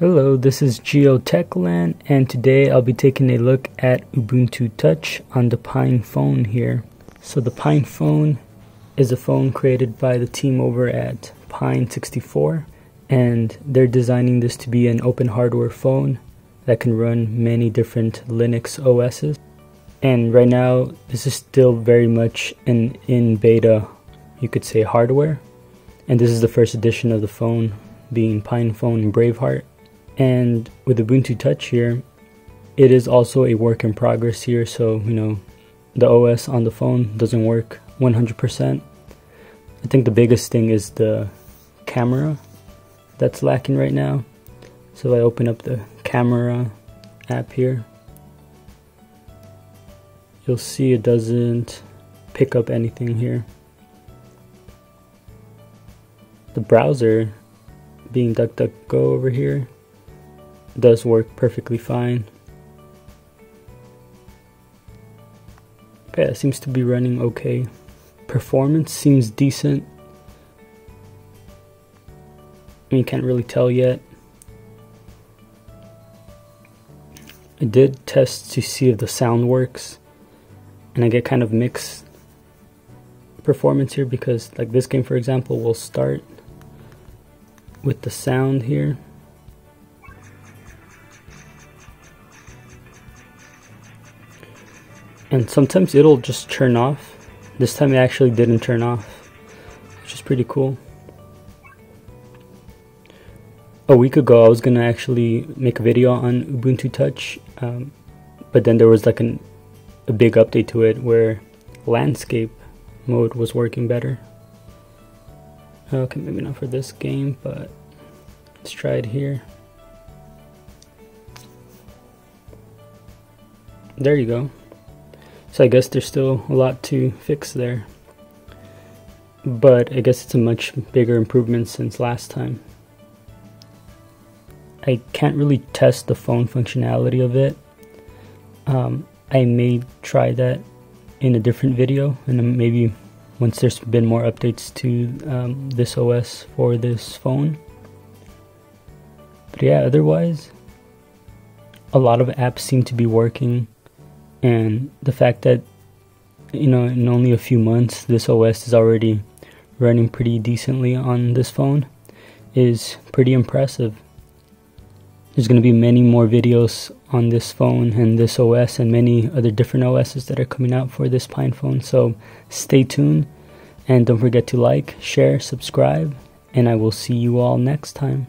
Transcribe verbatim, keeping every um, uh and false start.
Hello, this is GeoTechLand, and today I'll be taking a look at Ubuntu Touch on the Pine Phone here. So the Pine Phone is a phone created by the team over at Pine sixty-four, and they're designing this to be an open hardware phone that can run many different Linux O Ss. And right now, this is still very much an in beta, you could say, hardware. And this is the first edition of the phone, being Pine Phone Braveheart. And with Ubuntu Touch here, it is also a work in progress here, so you know, the O S on the phone doesn't work one hundred percent. I think the biggest thing is the camera that's lacking right now. So I open up the camera app here. You'll see it doesn't pick up anything here. The browser, being DuckDuckGo over here, does work perfectly fine. Okay, it seems to be running okay. Performance seems decent. I mean, can't really tell yet. I did test to see if the sound works, and I get kind of mixed performance here because, like, this game, for example, will start with the sound here. And sometimes it'll just turn off. This time it actually didn't turn off, which is pretty cool. A week ago I was gonna actually make a video on Ubuntu Touch, um, but then there was like an, a big update to it where landscape mode was working better. Okay, maybe not for this game, but let's try it here. There you go. So I guess there's still a lot to fix there, but I guess it's a much bigger improvement since last time. I can't really test the phone functionality of it. Um, I may try that in a different video, and maybe once there's been more updates to um, this O S for this phone. But yeah, otherwise, a lot of apps seem to be working. And the fact that, you know, in only a few months this O S is already running pretty decently on this phone is pretty impressive. There's going to be many more videos on this phone and this O S and many other different O Ss that are coming out for this Pine phone, so stay tuned and don't forget to like, share, subscribe, and I will see you all next time.